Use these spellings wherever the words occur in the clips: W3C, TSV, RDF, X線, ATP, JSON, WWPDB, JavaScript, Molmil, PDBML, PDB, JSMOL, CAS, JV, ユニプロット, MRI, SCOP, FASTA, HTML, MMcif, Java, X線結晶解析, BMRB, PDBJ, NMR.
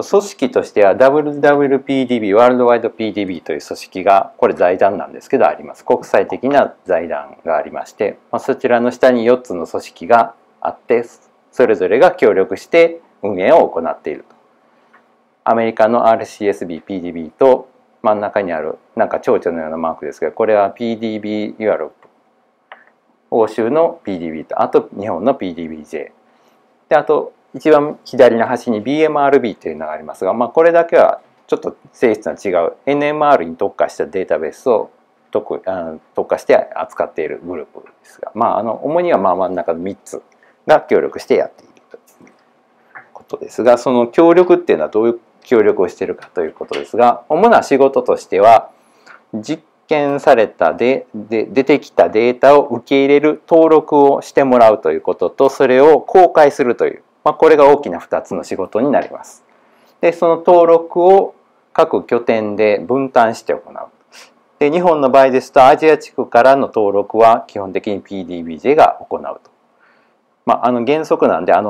組織としては WWPDB ワールドワイド PDB という組織が、これ財団なんですけどあります。国際的な財団がありまして、そちらの下に4つの組織があって、それぞれが協力して運営を行っていると。アメリカの RCSB、PDB と真ん中にあるなんか蝶々のようなマークですが、これは PDB ユーロップ、欧州の PDB と、あと日本の PDBJ で、あと一番左の端に BMRB というのがありますが、これだけはちょっと性質の違う NMR に特化したデータベースを特化して扱っているグループですが、主には真ん中の3つが協力してやっているということですが、その協力っていうのはどういう協力をしているかということですが、主な仕事としては実験された出てきたデータを受け入れる登録をしてもらうということと、それを公開するという、これが大きな2つの仕事になります。で、その登録を各拠点で分担して行う。で、日本の場合ですとアジア地区からの登録は基本的に PDBJ が行うと。原則なんで、例え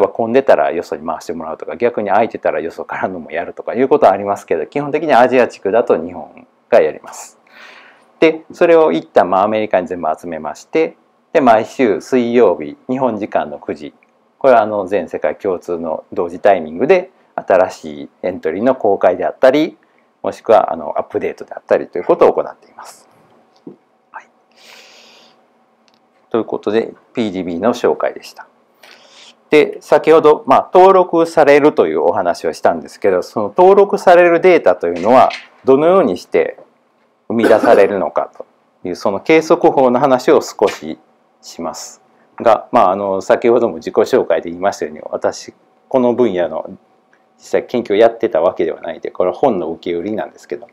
ば混んでたらよそに回してもらうとか、逆に空いてたらよそからのもやるとかいうことはありますけど、基本的にアジア地区だと日本がやります。で、それを一旦アメリカに全部集めまして、で毎週水曜日日本時間の9時、これは全世界共通の同時タイミングで新しいエントリーの公開であったり、もしくはアップデートであったりということを行っています。はい、ということで PDB の紹介でした。で、先ほど、登録されるというお話をしたんですけど、その登録されるデータというのはどのようにして生み出されるのかという、その計測法の話を少しします。が、先ほども自己紹介で言いましたように、私この分野の実際研究をやってたわけではないで、これは本の受け売りなんですけど、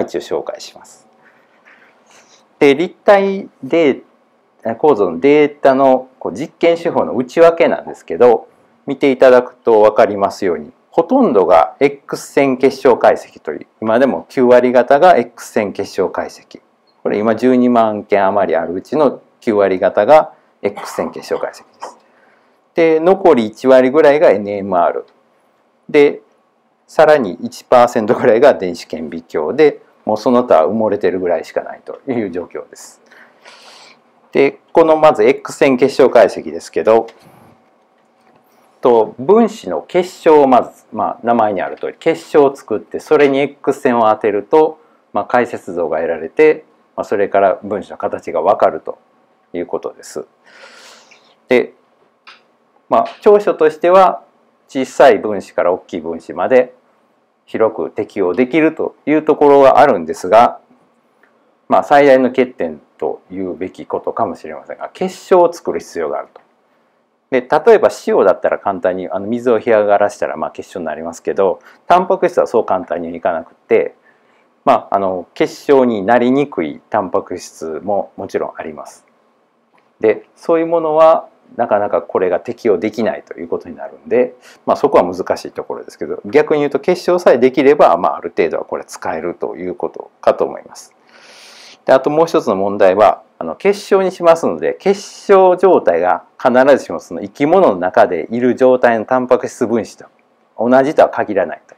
一応紹介します。で、立体構造のデータの実験手法の内訳なんですけど、見ていただくと分かりますように、ほとんどが X 線結晶解析という、今でも9割方が X 線結晶解析、これ今12万件余りあるうちの9割方がX 線結晶解析です。で、残り1割ぐらいが NMR で、さらに 1% ぐらいが電子顕微鏡で、もうその他は埋もれてるぐらいしかないという状況です。で、このまず X 線結晶解析ですけど、分子の結晶をまず、名前にある通り結晶を作って、それに X 線を当てると、解説像が得られて、それから分子の形が分かるということです。で、長所としては小さい分子から大きい分子まで広く適用できるというところがあるんですが、最大の欠点というべきことかもしれませんが、結晶を作る必要があると。で、例えば塩だったら簡単に水を干上がらしたら結晶になりますけど、タンパク質はそう簡単にいかなくて、結晶になりにくいタンパク質ももちろんあります。で、そういうものはなかなかこれが適用できないということになるんで、そこは難しいところですけど、逆に言うと結晶さえできれば、ある程度はこれ使えるということかと思います。で、あともう一つの問題は結晶にしますので、結晶状態が必ずしもその生き物の中でいる状態のタンパク質分子と同じとは限らないと。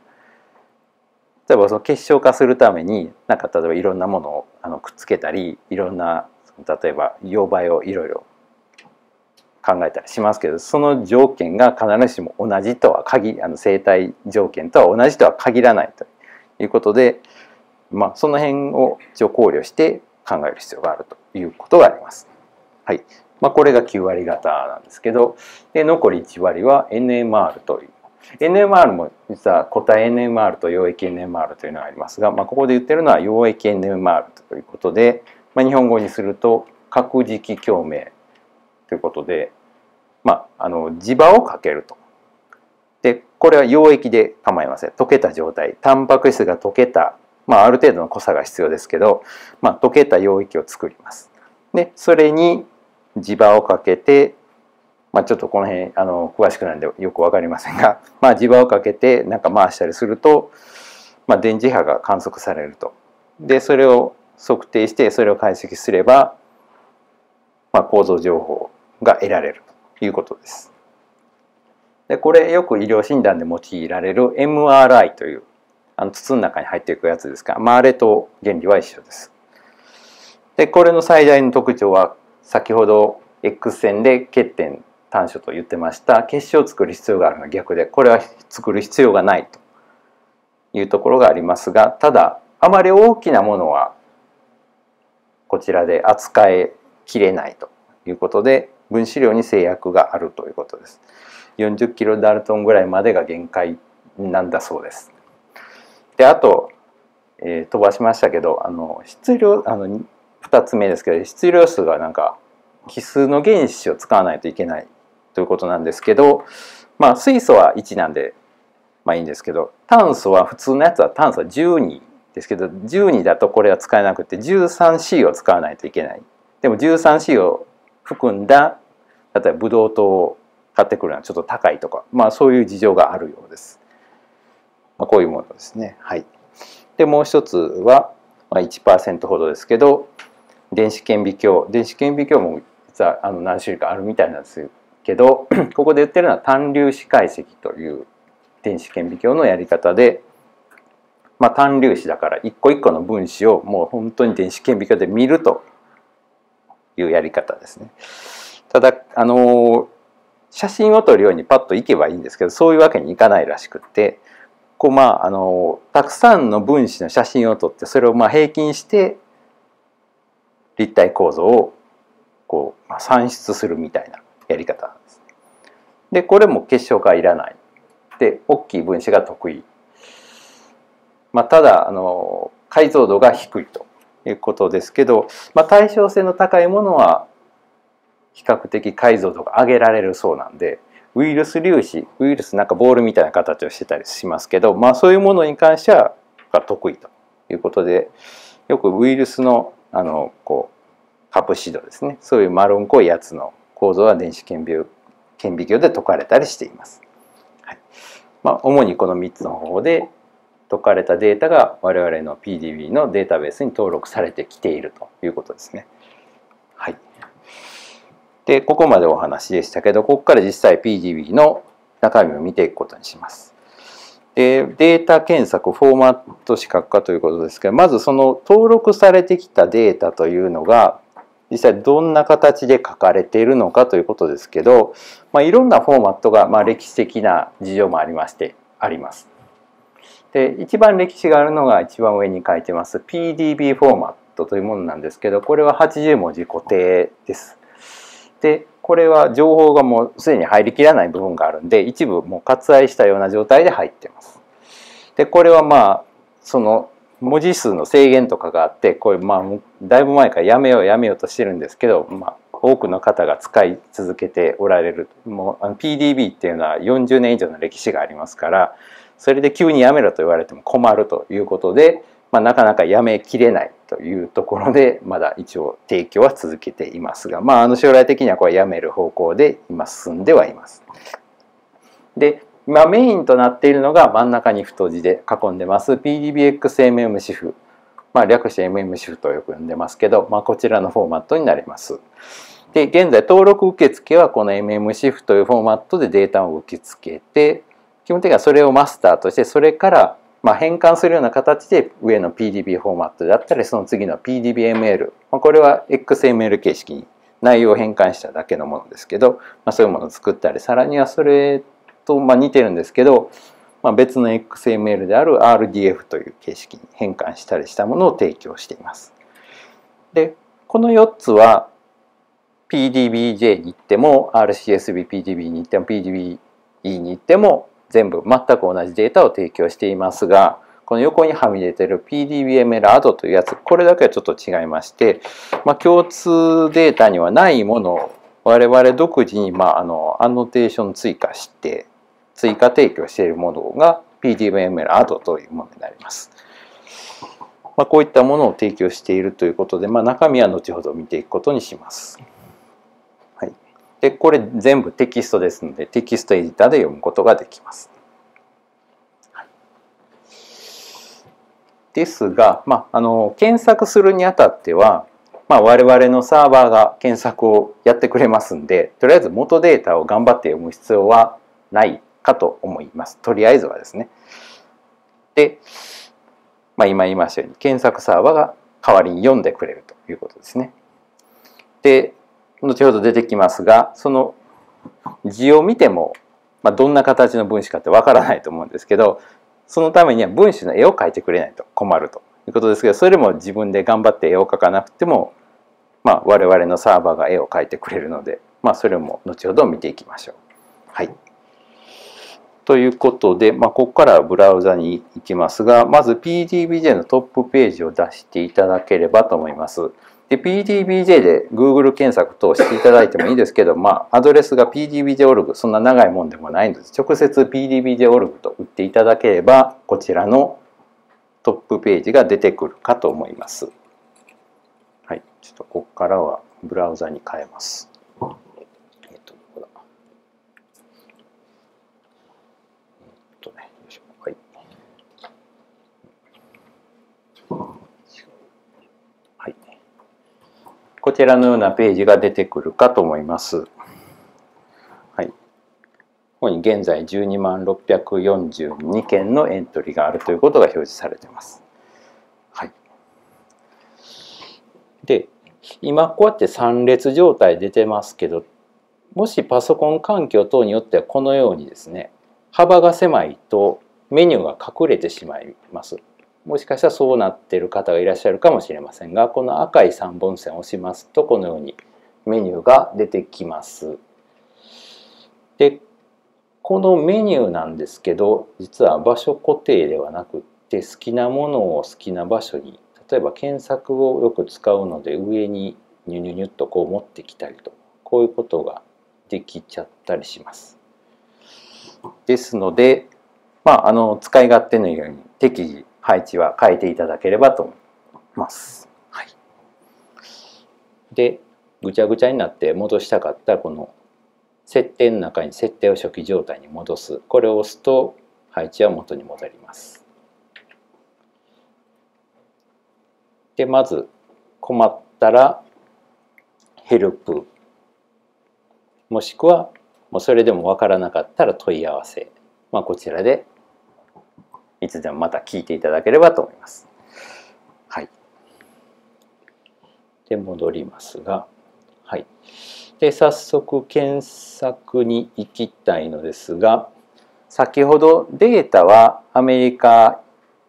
例えばその結晶化するために例えばいろんなものをくっつけたり、いろんな例えば溶媒をいろいろ考えたりしますけど、その条件が必ずしも同じとは生態条件とは同じとは限らないということで、その辺を一応考慮して考える必要があるということがあります。はい、これが9割方なんですけど、で残り1割は NMR という。NMR も実は固体 NMR と溶液 NMR というのがありますが、ここで言ってるのは溶液 NMR ということで、日本語にすると角磁気共鳴ということで、磁場をかけると。で、これは溶液で構いません。溶けた状態、タンパク質が溶けた、ある程度の濃さが必要ですけど、溶けた溶液を作ります。で、それに磁場をかけて、ちょっとこの辺詳しくないんでよく分かりませんが、磁場をかけて回したりすると、電磁波が観測されると。で、それを測定して、それを解析すれば、構造情報が得られるということです。でこれよく医療診断で用いられる MRI という筒の中に入っていくやつですが、まあ、あれと原理は一緒です。でこれの最大の特徴は先ほど X 線で欠点短所と言ってました結晶を作る必要があるのは逆で、これは作る必要がないというところがありますが、ただあまり大きなものはこちらで扱いきれないということで分子量に制約があるということです。40キロダルトンぐらいまでが限界なんだそうです。であと、飛ばしましたけど質量2つ目ですけど質量数がなんか奇数の原子を使わないといけないということなんですけど、まあ水素は1なんでまあいいんですけど、炭素は普通のやつは炭素は12ですけど12だとこれは使えなくて 13C を使わないといけない。でも 13C を含んだ例えばブドウ糖を買ってくるのはちょっと高いとか、まあそういう事情があるようです。まあ、こういうものですね。はい、でもう一つは 1% ほどですけど電子顕微鏡、電子顕微鏡も実は何種類かあるみたいなんですけど、ここで言ってるのは単粒子解析という電子顕微鏡のやり方で、まあ、単粒子だから一個一個の分子をもう本当に電子顕微鏡で見るというやり方ですね。ただ写真を撮るようにパッといけばいいんですけど、そういうわけにいかないらしくって、こうまあたくさんの分子の写真を撮ってそれをまあ平均して立体構造をこう、まあ、算出するみたいなやり方なんです。でこれも結晶化いらないで大きい分子が得意、まあ、ただ解像度が低いということですけど、まあ、対称性の高いものは比較的解像度が上げられるそうなんで、ウイルス粒子、ウイルスなんかボールみたいな形をしてたりしますけど、まあ、そういうものに関しては得意ということで、よくウイルスのこうカプシドですね、そういう丸っこいやつの構造は電子顕微鏡で解かれたりしています。はい、まあ、主にこの3つの方法で解かれたデータが我々の PDB のデータベースに登録されてきているということですね。はい、でここまでお話でしたけど、ここから実際 PDB の中身を見ていくことにします。でデータ検索フォーマット視覚化ということですけど、まずその登録されてきたデータというのが実際どんな形で書かれているのかということですけど、まあ、いろんなフォーマットがまあ歴史的な事情もあります。で一番歴史があるのが一番上に書いてます PDB フォーマットというものなんですけど、これは80文字固定です。でこれは情報がもうすでに入りきらない部分があるんで一部もう割愛したような状態で入ってます。でこれはまあその文字数の制限とかがあって、これまあだいぶ前からやめようとしてるんですけど、まあ、多くの方が使い続けておられる。もうPDB っていうのは40年以上の歴史がありますから、それで急にやめろと言われても困るということで、まあ、なかなかやめきれないというところでまだ一応提供は続けていますが、まあ、将来的にはこれやめる方向で今進んではいます。で、まあ、メインとなっているのが真ん中に太字で囲んでます PDBXMM シフ、まあ、略して MM シフとよく呼んでますけど、まあ、こちらのフォーマットになります。で現在登録受付はこの MM シフというフォーマットでデータを受け付けて、基本的にはそれをマスターとして、それからまあ変換するような形で上の PDB フォーマットだったり、その次の PDBML、 これは XML 形式に内容を変換しただけのものですけど、まあ、そういうものを作ったり、さらにはそれとまあ似てるんですけど、まあ、別の XML である RDF という形式に変換したりしたものを提供しています。でこの4つは PDBJ に行っても RCSB、PDB に行っても PDBE に行っても全部全く同じデータを提供していますが、この横にはみ出ている PDBML アドというやつ、これだけはちょっと違いまして、まあ、共通データにはないものを我々独自にまあアノテーション追加提供しているものが PDBML アドというものになります。まあ、こういったものを提供しているということで、まあ、中身は後ほど見ていくことにします。でこれ全部テキストですので、テキストエディターで読むことができます。ですが、まあ、検索するにあたっては、まあ、我々のサーバーが検索をやってくれますんで、とりあえず元データを頑張って読む必要はないかと思います。とりあえずはですね。で、今言いましたように検索サーバーが代わりに読んでくれるということですね。で、後ほど出てきますが、その字を見ても、どんな形の分子かってわからないと思うんですけど、そのためには分子の絵を描いてくれないと困るということですけど、それも自分で頑張って絵を描かなくても、我々のサーバーが絵を描いてくれるので、それも後ほど見ていきましょう。はい。ということで、ここからブラウザに行きますが、まず PDBJ のトップページを出していただければと思います。で、PDBJ で Google 検索通していただいてもいいですけど、アドレスが PDBJ.org、そんな長いもんでもないので、直接 PDBJ.org と打っていただければ、こちらのトップページが出てくるかと思います。はい。ちょっとここからはブラウザに変えます。こちらのようなページが出てくるかと思います。はい、ここに現在126,642件のエントリーがあるということが表示されています。はい、で、今こうやって3列状態出てますけど、もしパソコン環境等によってはこのようにですね、幅が狭いとメニューが隠れてしまいます。もしかしたらそうなっている方がいらっしゃるかもしれませんが、この赤い3本線を押しますと、このようにメニューが出てきます。で、このメニューなんですけど、実は場所固定ではなくって、好きなものを好きな場所に、例えば検索をよく使うので、上にニュニュニュッとこう持ってきたりと、こういうことができちゃったりします。ですので、使い勝手のように適宜、配置は変えていただければと思います。はい、で、ぐちゃぐちゃになって戻したかったら、この設定の中に設定を初期状態に戻す。これを押すと配置は元に戻ります。で、まず困ったらヘルプ。もしくはもうそれでもわからなかったら問い合わせ。こちらでいつでもまた聞いていただければと思います。はい。で、戻りますが、はい。で、早速検索に行きたいのですが、先ほどデータはアメリカ、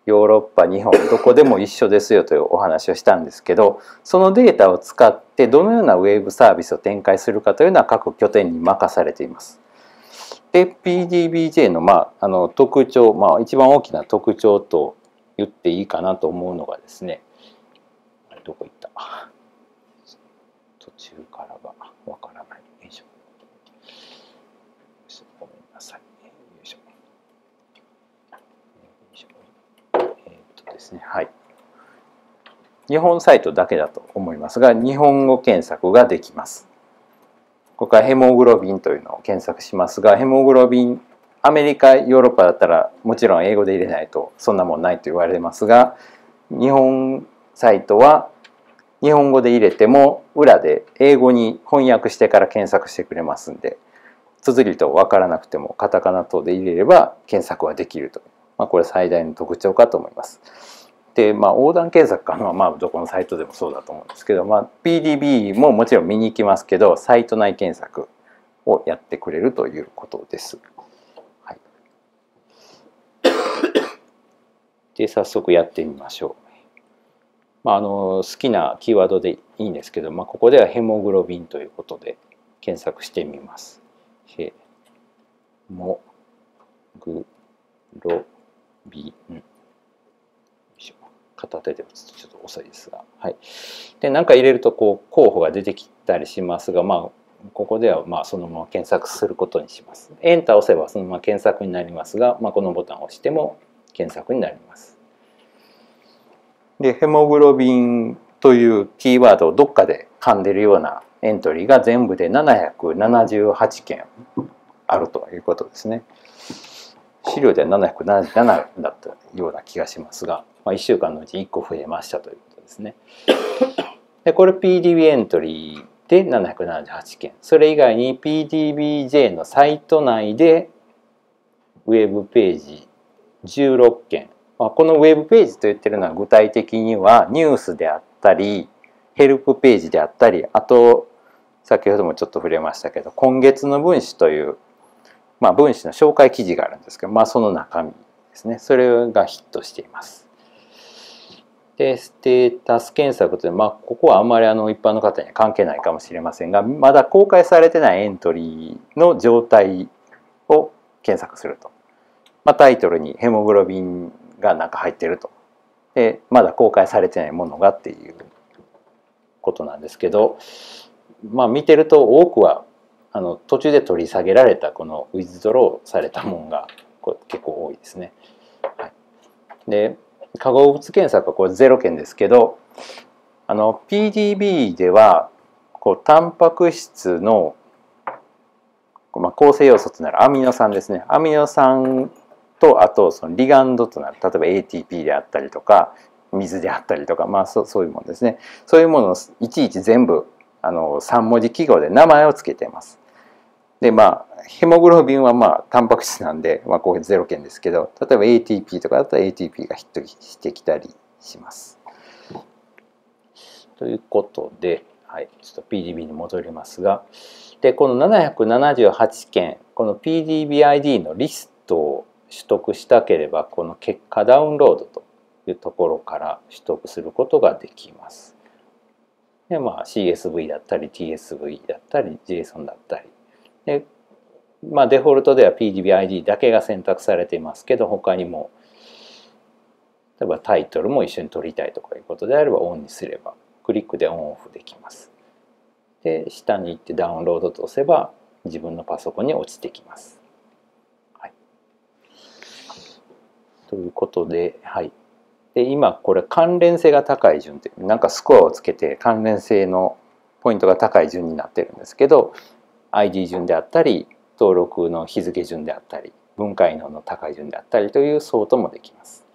ヨーロッパ、日本、どこでも一緒ですよというお話をしたんですけど、そのデータを使ってどのようなウェブサービスを展開するかというのは各拠点に任されています。PDBJ の特徴、一番大きな特徴と言っていいかなと思うのがですね、どこ行った途中からがわからない。よいしょ。ごめんなさい。よいしょ。よいしょ。ですね、はい。日本サイトだけだと思いますが、日本語検索ができます。ここからヘモグロビンというのを検索しますが、ヘモグロビン、アメリカ、ヨーロッパだったらもちろん英語で入れないとそんなもんないと言われますが、日本サイトは日本語で入れても裏で英語に翻訳してから検索してくれますんで、綴りと分からなくてもカタカナ等で入れれば検索はできると。これ最大の特徴かと思います。で、横断検索かのはどこのサイトでもそうだと思うんですけど、PDB ももちろん見に行きますけど、サイト内検索をやってくれるということです。はい、で、早速やってみましょう。好きなキーワードでいいんですけど、ここではヘモグロビンということで検索してみます。ヘモグロビン。片手で打つとちょっと遅いですが、はい、で何か入れるとこう候補が出てきたりしますが、ここではそのまま検索することにします。エンターを押せばそのまま検索になりますが、このボタンを押しても検索になります。で、ヘモグロビンというキーワードをどっかで噛んでるようなエントリーが全部で778件あるということですね。資料では777だったような気がしますが、1週間のうち1個増えましたということですね。で、これ PDB エントリーで778件、それ以外に PDBJ のサイト内でウェブページ16件。このウェブページと言ってるのは具体的にはニュースであったり、ヘルプページであったり、あと先ほどもちょっと触れましたけど、今月の文誌という、文誌の紹介記事があるんですけど、その中身ですね。それがヒットしています。で、ステータス検索というのは、ここはあんまり一般の方には関係ないかもしれませんが、まだ公開されてないエントリーの状態を検索すると。タイトルにヘモグロビンがなんか入ってると。で、まだ公開されてないものがっていうことなんですけど、見てると多くは途中で取り下げられたこのウィズドローされたものが結構多いですね。で、化合物検索はこれ0件ですけど、PDB ではタンパク質の構成要素となるアミノ酸ですね。アミノ酸とあとそのリガンドとなる、例えば ATP であったりとか水であったりとか、そういうものですね。そういうものをいちいち全部3文字記号で名前を付けています。で、ヘモグロビンはタンパク質なんで、こう0件ですけど、例えば ATP とかだったら ATP がヒットしてきたりします。ということで、ちょっと PDB に戻りますが、でこの778件、この PDBID のリストを取得したければ、この結果ダウンロードというところから取得することができます。で、CSV だったり TSV だったり JSON だったりで、デフォルトでは PDBID だけが選択されていますけど、他にも例えばタイトルも一緒に取りたいとかいうことであれば、オンにすればクリックでオンオフできます。で、下に行ってダウンロードと押せば自分のパソコンに落ちてきます。ということで、で今これ関連性が高い順ってなんかスコアをつけて関連性のポイントが高い順になってるんですけど、 ID 順であったり登録の日付順であったり文化異能の高い順であったりというソートもできます。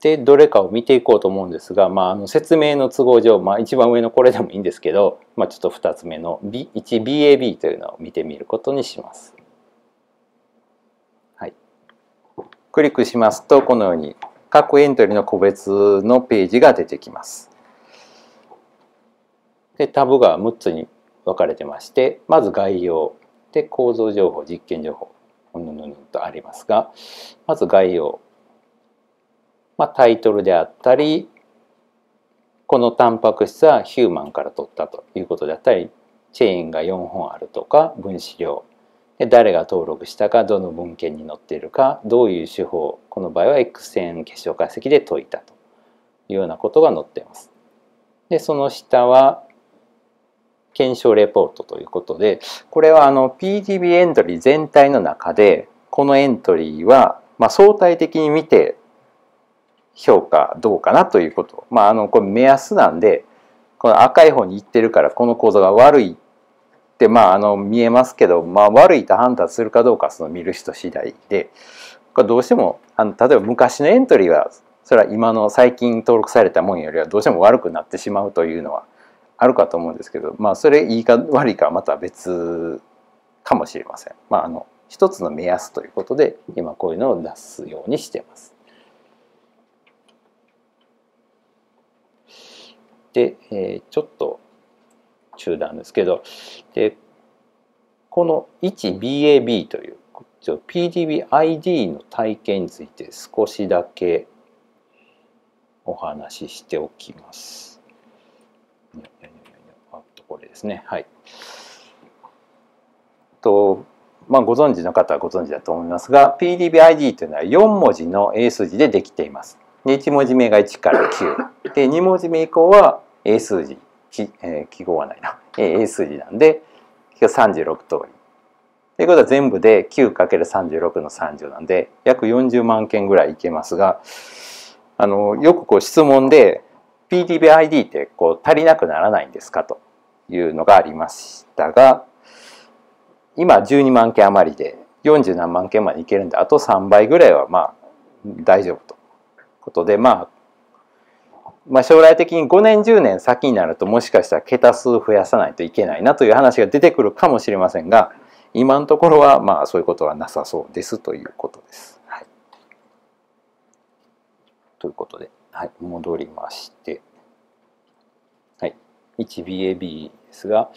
でどれかを見ていこうと思うんですが、説明の都合上、一番上のこれでもいいんですけど、ちょっと2つ目の 1BAB というのを見てみることにします。クリックしますと、このように各エントリーの個別のページが出てきます。で、タブが6つに分かれてまして、まず概要、で構造情報、実験情報、とありますが、まず概要。タイトルであったり、このタンパク質はヒューマンから取ったということであったり、チェーンが4本あるとか、分子量。で誰が登録したか、どの文献に載っているか、どういう手法、この場合は X 線結晶解析で解いたというようなことが載っています。でその下は検証レポートということで、これはPDB エントリー全体の中でこのエントリーは相対的に見て評価どうかなということ、これ目安なんで、この赤い方に行ってるからこの構造が悪いって見えますけど、悪いと判断するかどうかはその見る人次第で、これどうしても例えば昔のエントリーはそれは今の最近登録されたもんよりはどうしても悪くなってしまうというのはあるかと思うんですけど、それいいか悪いかはまた別かもしれません。一つの目安ということで今こういうのを出すようにしています。でちょっと中断ですけど、でこの 1BAB という PDBID の体系について少しだけお話ししておきます。これですね。ご存知の方はご存知だと思いますが、 PDBID というのは4文字の英数字でできています。で1文字目が1から9。で2文字目以降は英数字。記号はないな。英数字なんで36通り。ということは全部で 9×36 の30なんで約40万件ぐらいいけますが、よく質問で PDBID って足りなくならないんですかというのがありましたが、今12万件余りで40何万件までいけるんで、あと3倍ぐらいは大丈夫ということで、まあ、将来的に5年10年先になるともしかしたら桁数増やさないといけないなという話が出てくるかもしれませんが、今のところはまあそういうことはなさそうですということです。はい、ということで、はい、戻りまして、はい、1BAB ですが、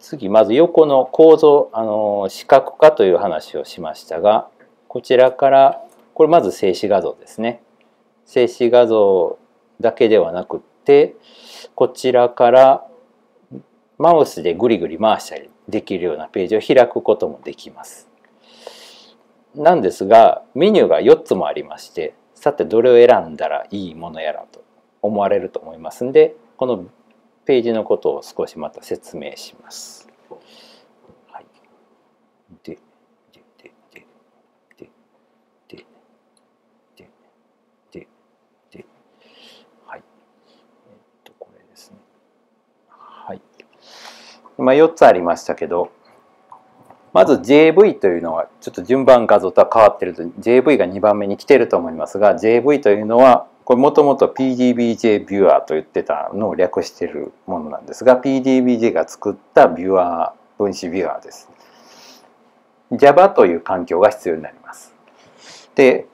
次まず横の構造、視覚化という話をしましたが、こちらからこれまず静止画像ですね。静止画像だけではなくってこちらからマウスでぐりぐり回したりできるようなページを開くこともできます。なんですがメニューが4つもありまして、さてどれを選んだらいいものやらと思われると思いますんで、このページのことを少しまた説明します。はい、今4つありましたけど、まず JV というのはちょっと順番画像とは変わってると JV が2番目に来てると思いますが、 JV というのはこれもともと PDBJ ビュアーと言ってたのを略してるものなんですが、 PDBJ が作ったビュアー分子ビュアーです。 Java という環境が必要になります。で、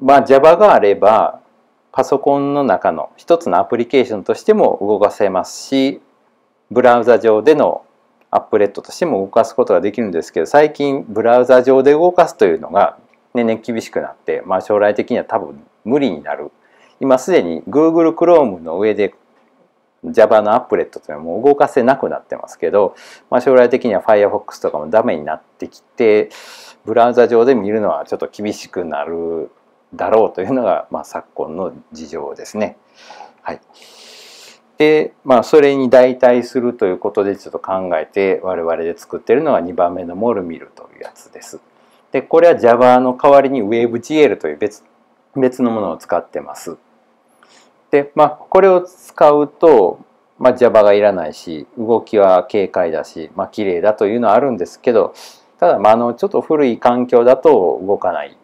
まあ、Java があればパソコンの中の一つのアプリケーションとしても動かせますし、ブラウザ上でのアップレットとしても動かすことができるんですけど、最近ブラウザ上で動かすというのが年々厳しくなって、まあ、将来的には多分無理になる。今すでに Google Chrome の上で Java のアップレットというのはもう動かせなくなってますけど、まあ、将来的には Firefox とかもダメになってきて、ブラウザ上で見るのはちょっと厳しくなるだろうというのが、まあ、昨今の事情ですね。はい。で、まあ、それに代替するということでちょっと考えて我々で作ってるのが2番目のモルミルというやつです。で、これは Java の代わりに WebGL という別のものを使ってます。で、まあ、これを使うと、まあ、Java がいらないし動きは軽快だし、まあ、綺麗だというのはあるんですけど、ただ、まあ、ちょっと古い環境だと動かない。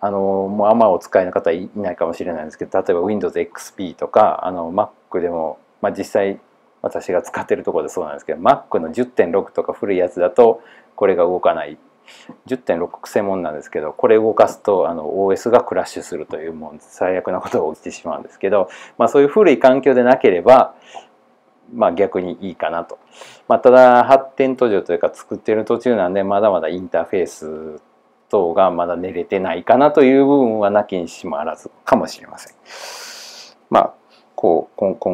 もうあんまお使いの方いないかもしれないんですけど、例えば Windows XP とかMac でも、まあ、実際私が使ってるところでそうなんですけど、 Mac の 10.6 とか古いやつだとこれが動かない。 10.6 くせもんなんですけど、これ動かすとOS がクラッシュするという、もう最悪なことが起きてしまうんですけど、まあ、そういう古い環境でなければ、まあ、逆にいいかなと。まあ、ただ発展途上というか作ってる途中なんで、まだまだインターフェース等がまだ寝れてないかなという部分はなきにしもあらずかもしれません。まあ、今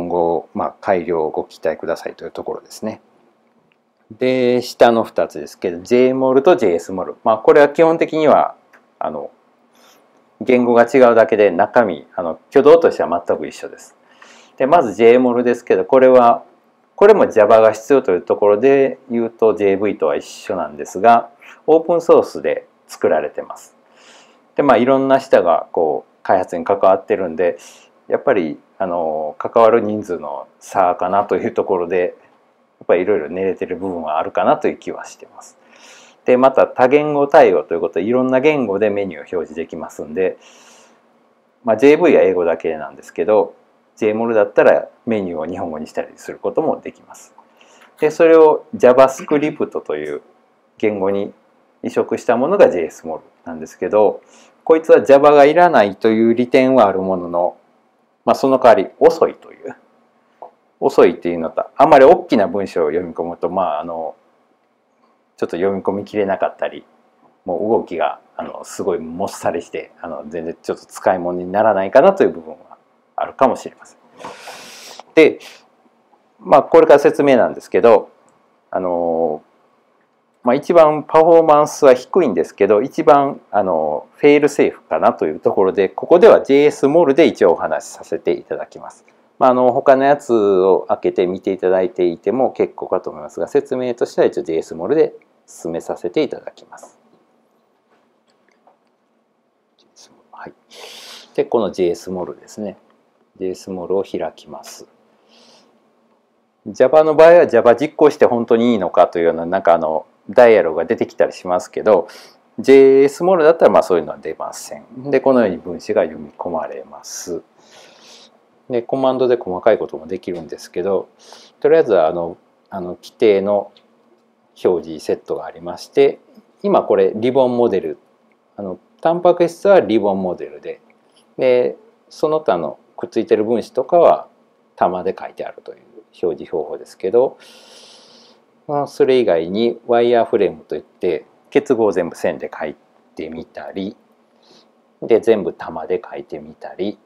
後、まあ、改良をご期待くださいというところですね。で、下の2つですけど JMOL と JSMOL、まあ、これは基本的には言語が違うだけで中身挙動としては全く一緒です。で、まず JMOL ですけど、これも Java が必要というところで言うと JV とは一緒なんですが、オープンソースで作られてます。で、まあ、いろんな人がこう開発に関わってるんで、やっぱり関わる人数の差かなというところで、やっぱりいろいろ練れてる部分はあるかなという気はしてます。で、また多言語対応ということで、いろんな言語でメニューを表示できますんで、まあ、JV は英語だけなんですけど、 JMOL だったらメニューを日本語にしたりすることもできます。で、それを JavaScript という言語に移植したものが JSMOL なんですけど、こいつは Java がいらないという利点はあるものの、まあ、その代わり遅いっていうのと、あまり大きな文章を読み込むと、まあ、ちょっと読み込みきれなかったり、もう動きがすごいもっさりして、全然ちょっと使い物にならないかなという部分はあるかもしれません。で、まあ、これから説明なんですけど、まあ、一番パフォーマンスは低いんですけど、一番フェイルセーフかなというところで、ここでは JSMOL で一応お話しさせていただきます。まあ、他のやつを開けて見ていただいていても結構かと思いますが、説明としては一応 JSMOL で進めさせていただきます。はい、で、この JSMOL ですね。JSMOL を開きます。Java の場合は Java 実行して本当にいいのかというような、なんかダイアログが出てきたりしますけど、 JSMOL だったらまあそういうのは出ません。で、このように分子が読み込まれます。でコマンドで細かいこともできるんですけど、とりあえずは規定の表示セットがありまして、今これリボンモデル、タンパク質はリボンモデルで、でその他のくっついてる分子とかは玉で書いてあるという表示方法ですけど、それ以外にワイヤーフレームといって結合を全部線で書いてみたりで、全部玉で書いてみたり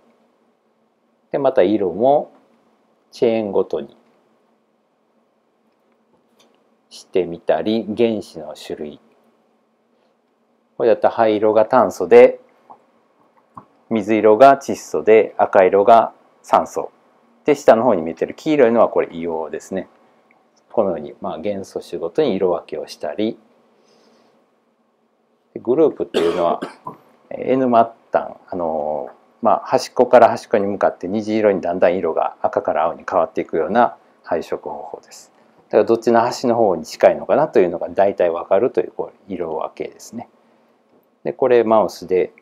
で、また色もチェーンごとにしてみたり、原子の種類、これだったら灰色が炭素で水色が窒素で赤色が酸素で、下の方に見えてる黄色いのはこれ硫黄ですね。このように、元素種ごとに色分けをしたり、グループっていうのは N 末端、端っこから端っこに向かって虹色にだんだん色が赤から青に変わっていくような配色方法です。だからどっちの端の方に近いのかなというのが大体わかるという、こう色分けですね。でこれマウスで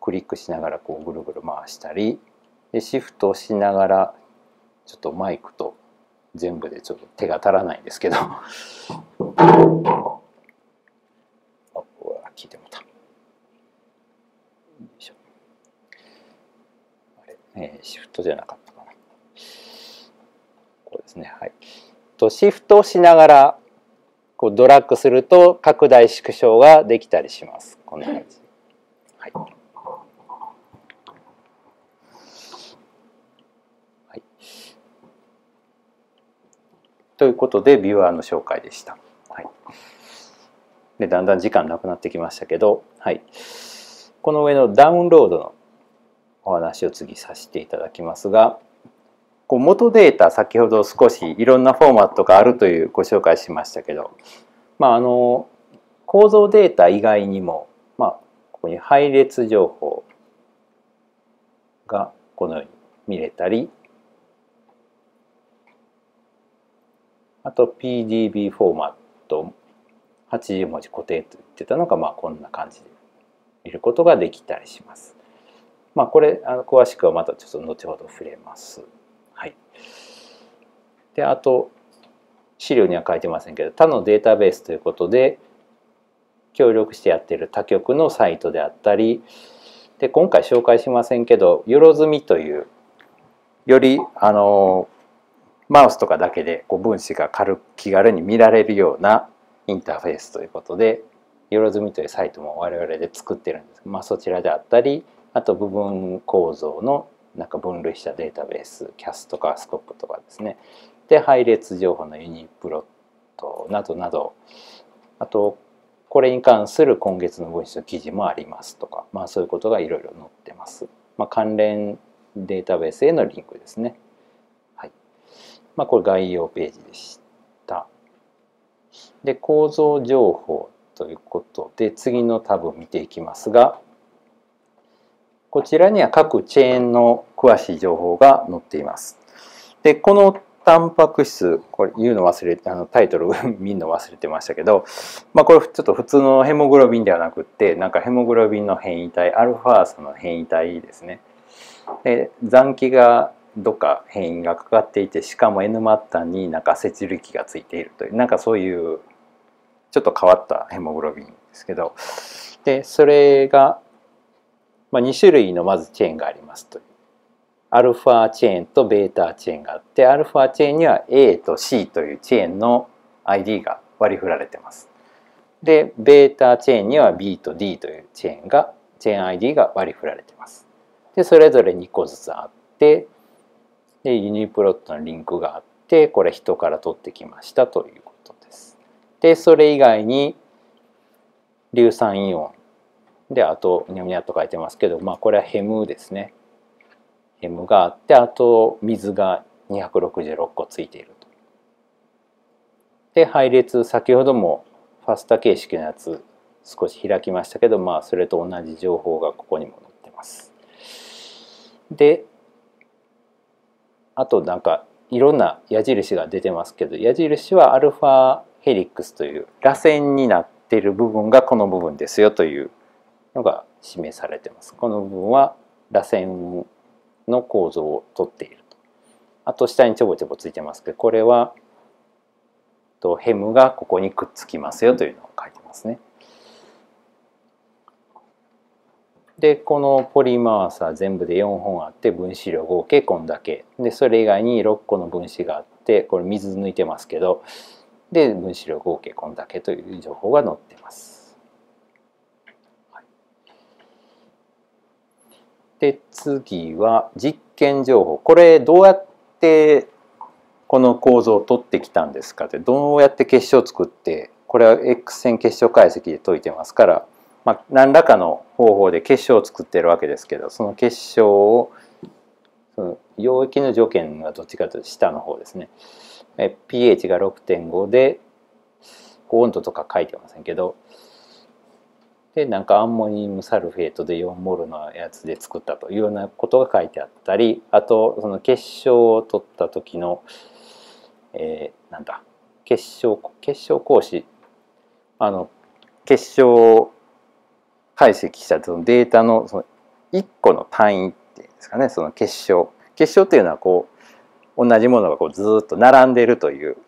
クリックしながらこうぐるぐる回したりで、シフトしながらちょっとマイクと全部でちょっと手が足らないんですけど聞いてもた。シフトじゃなかったかな。こうですね。はい。シフトをしながらこうドラッグすると拡大縮小ができたりします。こんな感じ。はい。はい。ということでビューアーの紹介でした。はい。でだんだん時間なくなってきましたけど、はい、この上のダウンロードのお話を次させていただきますが、こう元データ、先ほど少しいろんなフォーマットがあるというご紹介しましたけど、構造データ以外にも、ここに配列情報がこのように見れたり、あと PDB フォーマットも80文字固定と言ってたのが、こんな感じで見ることができたりします。これ詳しくはまたちょっと後ほど触れます。はい、であと資料には書いてませんけど、他のデータベースということで協力してやっている他局のサイトであったりで、今回紹介しませんけど、よろずみというよりマウスとかだけでこう分子が気軽に見られるようなインターフェースということで、よろずみというサイトも我々で作ってるんです。そちらであったり、あと部分構造のなんか分類したデータベース、CAS とかスコップとかですね。で、配列情報のユニプロットなどなど、あとこれに関する今月の分子の記事もありますとか、そういうことがいろいろ載ってます。関連データベースへのリンクですね。はい。これ概要ページでした。で構造情報ということで次のタブを見ていきますが、こちらには各チェーンの詳しい情報が載っています。でこのタンパク質、これ言うの忘れてタイトル見るの忘れてましたけど、これちょっと普通のヘモグロビンではなくって、なんかヘモグロビンの変異体、アルファーサの変異体ですね。で残機がどっか変異がかかっていて、しかも N 末端になんかアセチル基がついているという、なんかそういうちょっと変わったヘモグロビンですけど、でそれが、2種類のまずチェーンがありますという、アルファチェーンとベータチェーンがあって、アルファチェーンには A と C というチェーンの ID が割り振られてます。でベータチェーンには B と D というチェーン ID が割り振られてます。でそれぞれ2個ずつあって、でユニプロットのリンクがあって、これ人から取ってきましたということです。でそれ以外に硫酸イオンで、あとニャニャと書いてますけど、これはヘムですね。ヘムがあって、あと水が266個ついていると。で配列、先ほどもファスタ形式のやつ少し開きましたけど、それと同じ情報がここにも載ってます。であとなんかいろんな矢印が出てますけど、矢印はアルファヘリックスという螺旋になっている部分がこの部分ですよというのが示されてます。この部分は螺旋の構造をとっていると。あと下にちょぼちょぼついてますけど、これはヘムがここにくっつきますよというのを書いてますね。でこのポリマーサー全部で4本あって、分子量合計こんだけで、それ以外に6個の分子があって、これ水抜いてますけど、で分子量合計こんだけという情報が載ってます。で次は実験情報。これどうやってこの構造を取ってきたんですかって、どうやって結晶を作って、これは X 線結晶解析で解いてますから。まあ、何らかの方法で結晶を作ってるわけですけど、その結晶をその溶液の条件がどっちかというと下の方ですね。pH が 6.5 で、温度とか書いてませんけど、でなんかアンモニウムサルフェートで4モルのやつで作ったというようなことが書いてあったり、あとその結晶を取った時の、なんだ結晶格子、結晶解析したそのデータのその1個の単位っていうんですかね、その結晶。結晶というのはこう同じものがこうずっと並んでるという、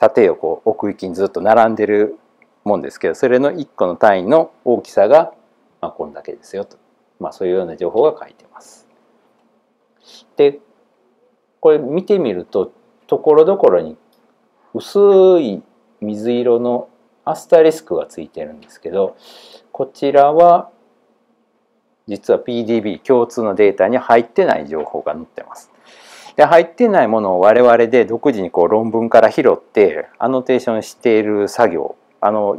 縦をこう奥行きにずっと並んでるもんですけど、それの1個の単位の大きさがまあこんだけですよと、まあ、そういうような情報が書いてます。でこれ見てみると、ところどころに薄い水色のアスタリスクがついてるんですけど、こちらは実は PDB 共通のデータに入ってない情報が載ってます。で入ってないものを我々で独自にこう論文から拾ってアノテーションしている作業、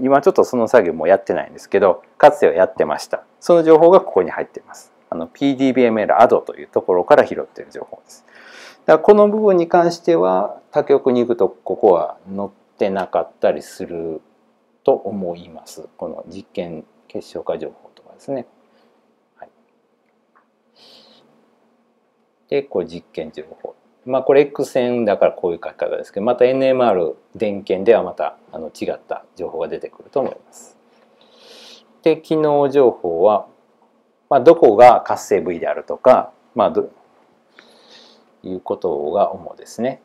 今ちょっとその作業もやってないんですけど、かつてはやってました。その情報がここに入っています。PDBML アドというところから拾っている情報です。だからこの部分に関しては他局に行くとここは載ってなかったりすると思います。この実験結晶化情報とかですね。はい、でこれ実験情報、まあこれ X 線だからこういう書き方ですけど、また NMR 電検ではまた違った情報が出てくると思います。で機能情報は、まあ、どこが活性部位であるとか、まあどいうことが主ですね。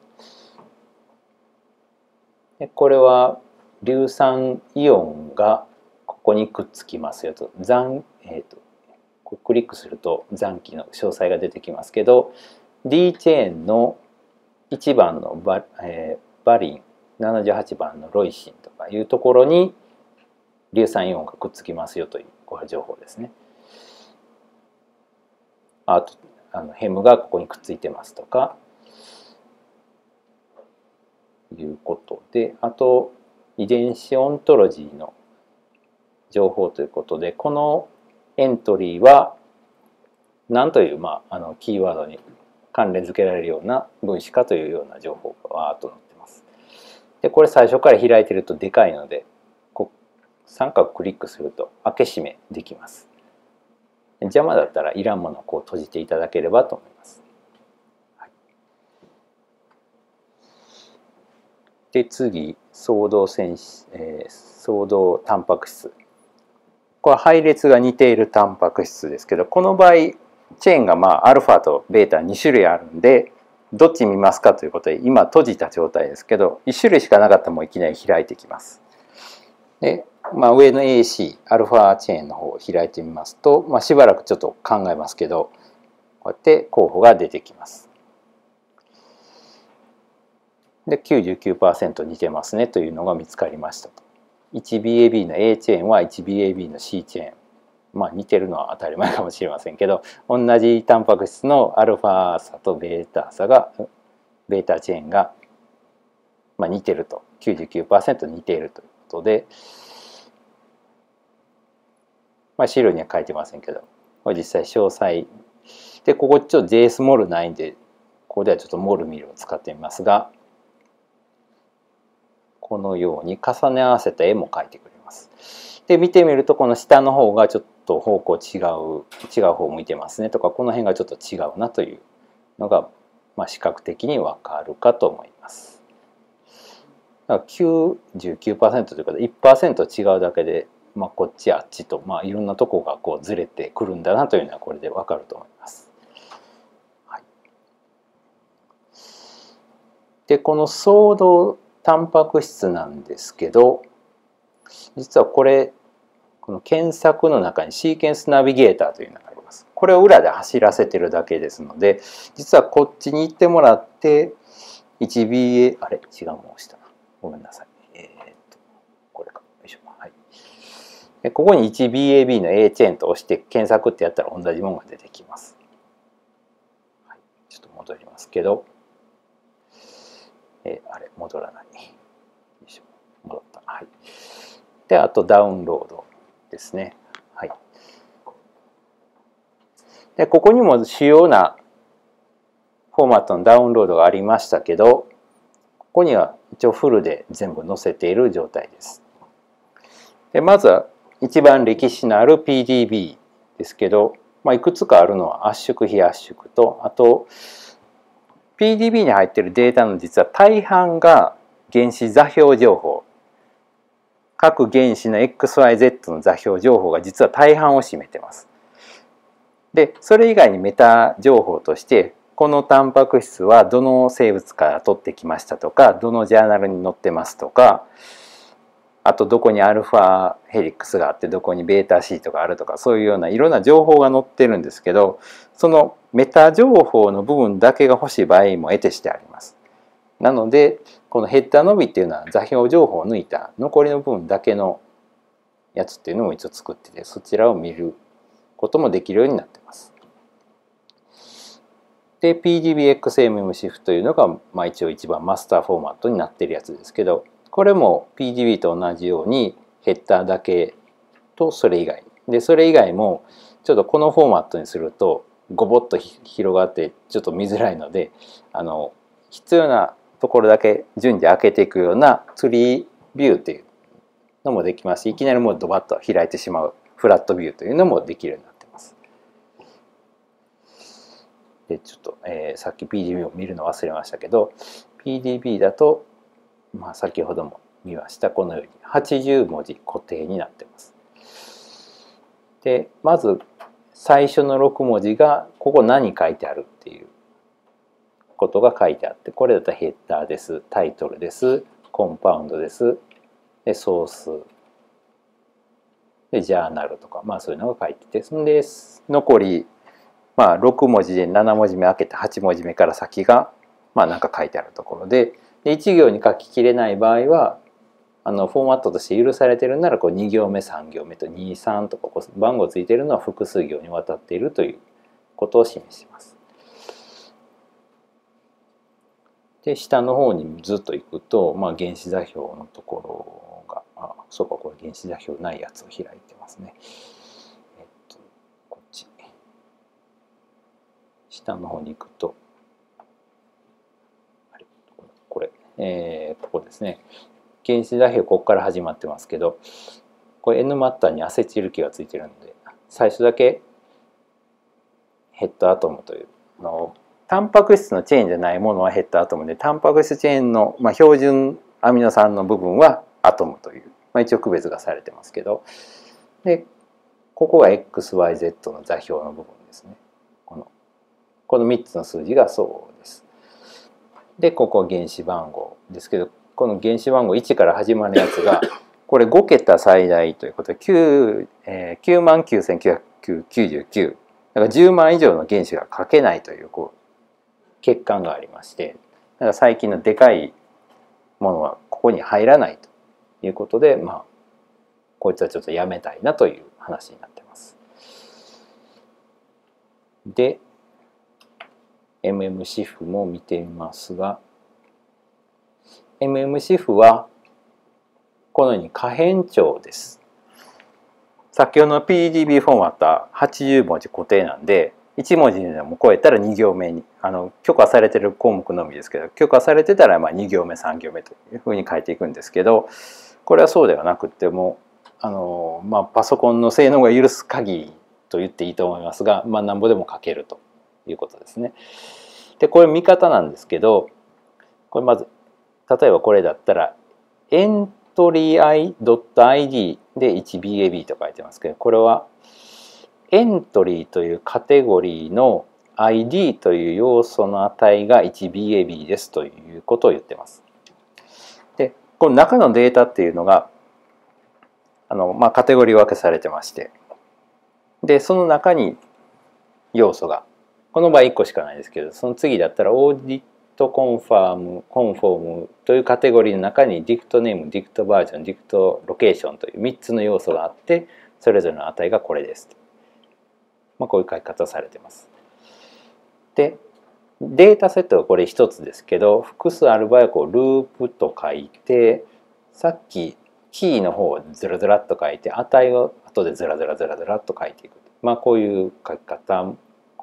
でこれは硫酸イオンがここにくっつきますよと、クリックすると残機の詳細が出てきますけど、 D チェーンの1番のバリン、78番のロイシンとかいうところに硫酸イオンがくっつきますよというこれ情報ですね。あとヘムがここにくっついてますとかいうことで、あと遺伝子オントロジーの情報ということで、このエントリーは何という、まあ、キーワードに関連付けられるような分子かというような情報がわーっと載ってます。でこれ最初から開いてるとでかいので、こう三角クリックすると開け閉めできます。邪魔だったらいらんものをこう閉じていただければと思います。はい、で次相同タンパク質。これ配列が似ているタンパク質ですけど、この場合チェーンがまあアルファとベータ2種類あるんで、どっち見ますかということで、今閉じた状態ですけど1種類しかなかったらもういきなり開いてきます。で、まあ、上の AC アルファチェーンの方を開いてみますと、まあ、しばらくちょっと考えますけど、こうやって候補が出てきます。で 99% 似てますねというのが見つかりましたと。1BAB の A チェーンは 1BAB の C チェーン、まあ似てるのは当たり前かもしれませんけど、同じタンパク質のアルファ差とベータチェーンが、まあ、似てると。 99% 似ているということで、まあ、資料には書いてませんけど、これ実際詳細で、ここちょっと JSMOL ないんで、ここではちょっとモルミルを使ってみますが、このように重ね合わせた絵も描いてくれます。で見てみると、この下の方がちょっと方向違う方向いてますねとか、この辺がちょっと違うなというのが、まあ、視覚的に分かるかと思います。だから 99% ということで 1% 違うだけで、まあ、こっちあっちと、まあ、いろんなとこがこうずれてくるんだなというのはこれで分かると思います。はい、で、このソードタンパク質なんですけど、実はこれ、この検索の中にシーケンスナビゲーターというのがあります。これを裏で走らせてるだけですので、実はこっちに行ってもらって、1BA、あれ違うもうしたな。ごめんなさい。これか。よいしょ。はい。で、ここに 1BAB の A チェーンと押して検索ってやったら同じものが出てきます。はい、ちょっと戻りますけど、あれ戻らない。よいしょ。戻った。はい。で、あとダウンロードですね。はい。で、ここにも主要なフォーマットのダウンロードがありましたけど、ここには一応フルで全部載せている状態です。で、まずは一番歴史のある PDB ですけど、まあ、いくつかあるのは圧縮非圧縮と、あと PDB に入っているデータの実は大半が原子座標情報。各原子の XYZ の座標情報が実は大半を占めてます。で、それ以外にメタ情報として、このタンパク質はどの生物から取ってきましたとか、どのジャーナルに載ってますとか、あとどこにアルファヘリックスがあって、どこにベータシートがあるとか、そういうようないろんな情報が載ってるんですけど、そのメタ情報の部分だけが欲しい場合も得てしてあります。なので、このヘッダーのみっていうのは座標情報を抜いた残りの部分だけのやつっていうのも一応作ってて、そちらを見ることもできるようになってます。で、PDBXMM シフトというのが、まあ、一応一番マスターフォーマットになってるやつですけど、これも PDB と同じようにヘッダーだけとそれ以外。で、それ以外もちょっとこのフォーマットにするとゴボッと広がってちょっと見づらいので、必要なところだけ順次開けていくようなツリービューというのもできますし、いきなりもうドバッと開いてしまうフラットビューというのもできるようになっています。で、ちょっと、さっき PDB を見るの忘れましたけど、PDB だと、まあ、先ほども見ましたこのように80文字固定になっています。で、まず最初の6文字がここ何書いてあるっていうことが書いてあって、これだとヘッダーです、タイトルです、コンパウンドです、でソースでジャーナルとか、まあそういうのが書いてて、そんで残り、まあ、6文字で7文字目開けて8文字目から先がまあ何か書いてあるところで、で1行に書ききれない場合はフォーマットとして許されてるならこう2行目3行目と23とかこう番号ついてるのは複数行にわたっているということを示します。で、下の方にずっと行くと、まあ、原子座標のところが、あ、そうか、これ原子座標ないやつを開いてますね。こっち。下の方に行くと、あれ、これ、ここですね。原子座標、ここから始まってますけど、これ NMR にアセチル基がついてるので、最初だけヘッドアトムというのを、タンパク質のチェーンじゃないものはヘッダーアトムで、タンパク質チェーンの、まあ、標準アミノ酸の部分はアトムという、まあ、一応区別がされてますけど、でここが XYZ の座標の部分ですね。この3つの数字がそうです。でここ原子番号ですけど、この原子番号1から始まるやつがこれ5桁最大ということで 99,999 だから10万以上の原子が書けないというこう欠陥がありまして、だから最近のでかいものはここに入らないということで、まあこいつはちょっとやめたいなという話になってます。で MM シフも見てみますが、 MM シフはこのように可変調です。先ほどの PDB フォーマットは80文字固定なんで、1文字でも超えたら2行目に許可されてる項目のみですけど、許可されてたらまあ2行目3行目というふうに書いていくんですけど、これはそうではなくてもまあ、パソコンの性能が許す限りと言っていいと思いますが、まあ、なんぼでも書けるということですね。でこれ見方なんですけど、これまず例えばこれだったら「エントリー i.id」で 1BAB と書いてますけど、これはエントリーというカテゴリーの ID という要素の値が 1BAB ですということを言っています。で、この中のデータっていうのがカテゴリー分けされてまして、でその中に要素がこの場合1個しかないですけど、その次だったらオーディットコンフォームというカテゴリーの中にディクトネーム、ディクトバージョン、ディクトロケーションという3つの要素があって、それぞれの値がこれですと、こういう書き方されています。でデータセットはこれ1つですけど、複数ある場合はこうループと書いて、さっきキーの方をずらずらっと書いて、値を後でずらずらずらずらっと書いていく、こういう書き方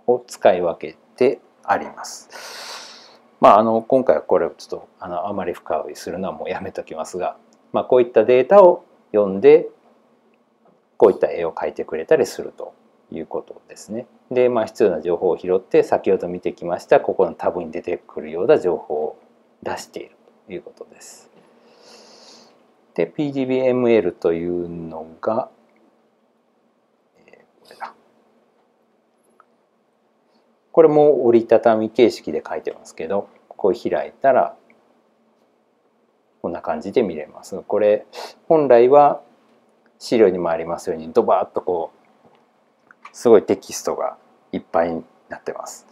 を使い分けてあります。今回はこれをちょっとあまり深追いするのはもうやめときますが、こういったデータを読んでこういった絵を描いてくれたりするということですね。で、必要な情報を拾って、先ほど見てきましたここのタブに出てくるような情報を出しているということです。で PDBML というのが、これも折りたたみ形式で書いてますけど、ここを開いたらこんな感じで見れます。これ本来は資料にもありますようにドバーッとこうすごいテキストがいっぱいになってます。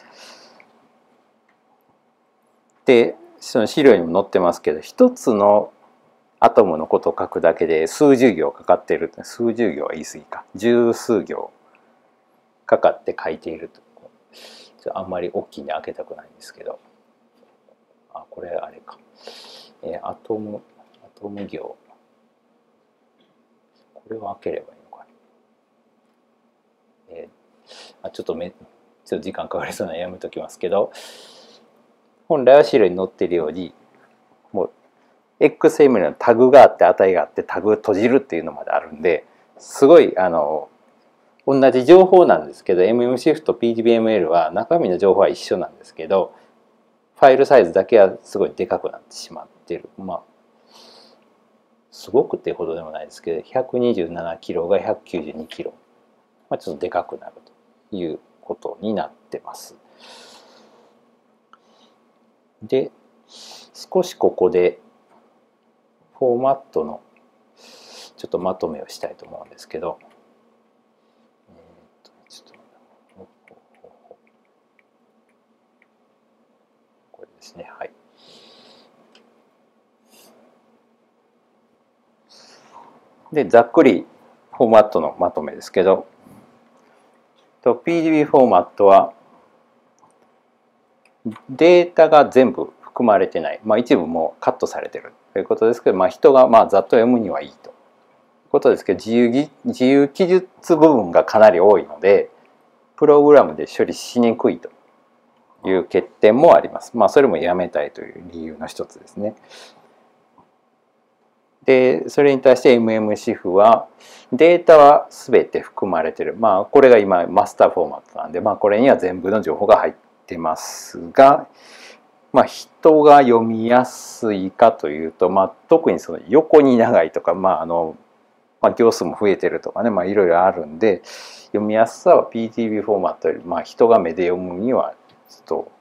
でその資料にも載ってますけど、一つのアトムのことを書くだけで数十行かかっている、数十行は言い過ぎか、十数行かかって書いていると。あんまり大きいんで開けたくないんですけど、これあれか、アトム行、これを開ければいいのかな、ちょっと時間かかりそうなのでやめときますけど、本来は資料に載っているようにもう XML のタグがあって値があってタグを閉じるっていうのまであるんで、すごい同じ情報なんですけど、 MM シフト PDBML は中身の情報は一緒なんですけど、ファイルサイズだけはすごいでかくなってしまってる。すごくってほどでもないですけど、127キロが192キロ、ちょっとでかくなるということになってます。で、少しここでフォーマットのちょっとまとめをしたいと思うんですけど、はい、でざっくりフォーマットのまとめですけど、 PDB フォーマットはデータが全部含まれてない、一部もうカットされてるということですけど、人がざっと読むにはいいということですけど、自由記述部分がかなり多いのでプログラムで処理しにくいという欠点もあります。それもやめたいという理由の一つですね。で、それに対して MM シフはデータは全て含まれている。これが今マスターフォーマットなんで、これには全部の情報が入ってますが、人が読みやすいかというと、特にその横に長いとか、行数も増えてるとかね、いろいろあるんで、読みやすさは PDB フォーマットより、人が目で読むにはちょっと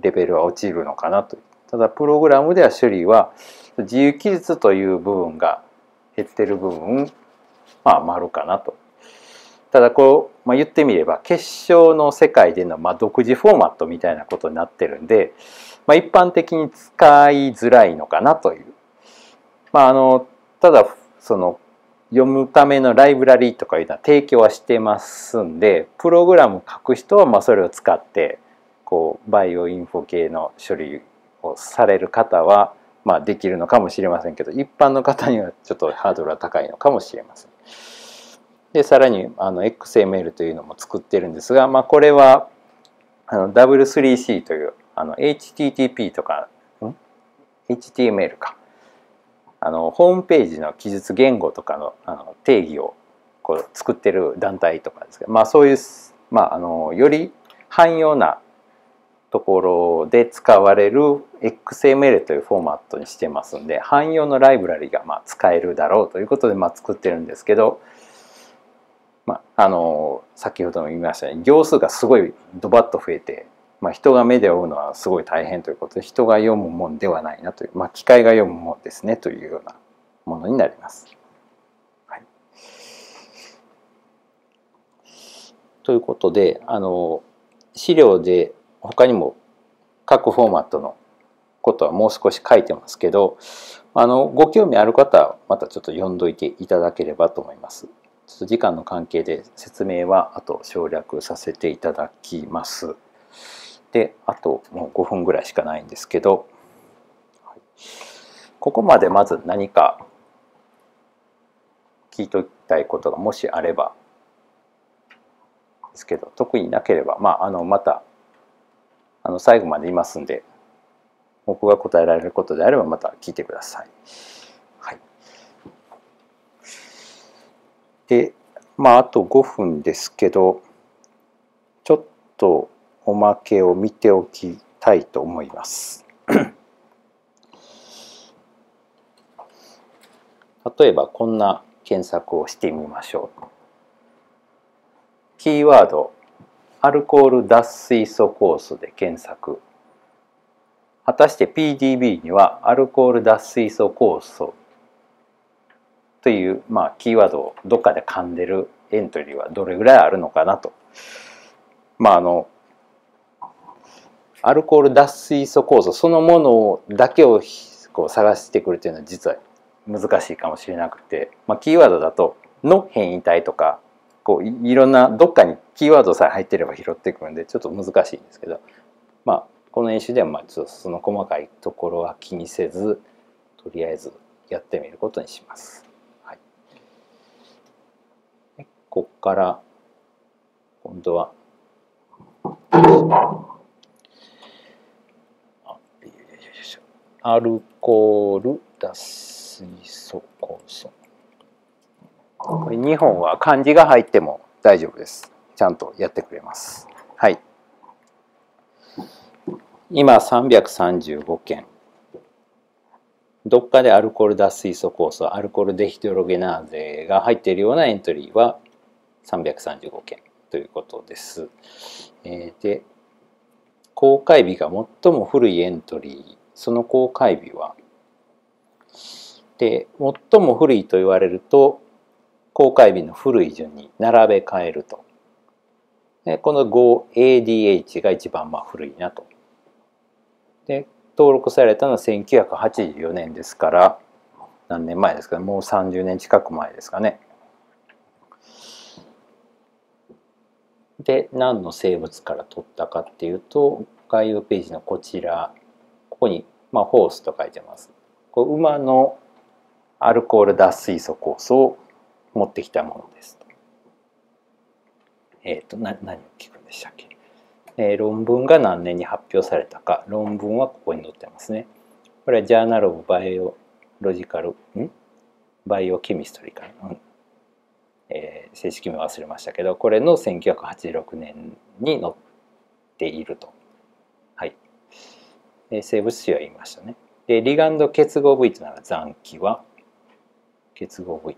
レベルは落ちるのかなと。ただプログラムでは処理は自由記述という部分が減ってる部分、丸かなと。ただ言ってみれば結晶の世界での独自フォーマットみたいなことになってるんで、一般的に使いづらいのかなという。ただその読むためのライブラリーとかいうのは提供はしてますんで、プログラム書く人はそれを使ってバイオインフォ系の処理をされる方はできるのかもしれませんけど、一般の方にはちょっとハードルは高いのかもしれません。でさらにXML というのも作ってるんですが、これはW3C というHTTP とか HTML かホームページの記述言語とかの定義を作ってる団体とかですけど、そういう、より汎用なところで使われる XML というフォーマットにしてますんで、汎用のライブラリが使えるだろうということで作ってるんですけど、先ほども言いましたように行数がすごいドバッと増えて、人が目で追うのはすごい大変ということで、人が読むもんではないなという、機械が読むもんですねというようなものになります。はい、ということで資料で他にも各フォーマットのことはもう少し書いてますけど、ご興味ある方はまたちょっと読んどいていただければと思います。ちょっと時間の関係で説明はあと省略させていただきます。で、あともう5分ぐらいしかないんですけど、ここまでまず何か聞いときたいことがもしあればですけど、特になければ、また最後までいますんで、僕が答えられることであればまた聞いてください。はい、で、あと5分ですけど、ちょっとおまけを見ておきたいと思います。例えばこんな検索をしてみましょう。キーワード「アルコール脱水素酵素」で検索。果たして PDB にはアルコール脱水素酵素という、キーワードをどっかで噛んでるエントリーはどれぐらいあるのかなと。アルコール脱水素酵素そのものだけをこう探してくるというのは実は難しいかもしれなくて、キーワードだとの変異体とかこういろんなどっかにキーワードさえ入ってれば拾ってくるんでちょっと難しいんですけど、この演習ではちょっとその細かいところは気にせずとりあえずやってみることにします。はい、ここから今度はアルコール脱水素酵素。これ2本は漢字が入っても大丈夫です。ちゃんとやってくれます。はい。今335件。どっかでアルコール脱水素酵素、アルコールデヒドロゲナーゼが入っているようなエントリーは335件ということです。で、公開日が最も古いエントリー、その公開日は、で、最も古いと言われると、公開日の古い順に並べ替えると。で、この 5ADH が一番古いなと。で、登録されたのは1984年ですから、何年前ですかね、もう30年近く前ですかね。で、何の生物から取ったかっていうと、概要ページのこちら、ここに、ホースと書いてます。こう馬のアルコール脱水素酵素を持ってきたものです。何を聞くんでしたっけ。論文が何年に発表されたか、論文はここに載ってますね。これはジャーナル・オブ・バイオ・ロジカル・バイオ・ケミストリーかな、正式名忘れましたけど、これの1986年に載っていると。はい。生物種は言いましたね。で、リガンド結合部位となる残機は、結合部位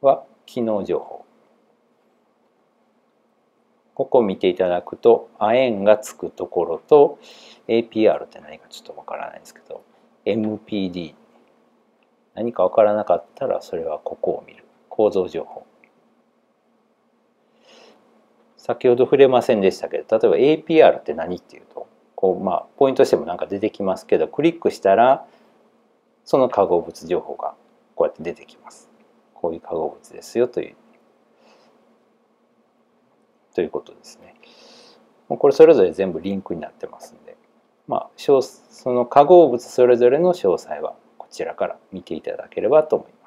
は機能情報。ここを見ていただくと、亜鉛がつくところと APR って何かちょっとわからないですけど、 MPD 何かわからなかったらそれはここを見る。構造情報、先ほど触れませんでしたけど、例えば APR って何っていうとこう、ポイントしてもなんか出てきますけど、クリックしたらその化合物情報がこうやって出てきます。こういう化合物ですよということですね。これそれぞれ全部リンクになってますんで、その化合物それぞれの詳細はこちらから見ていただければと思います。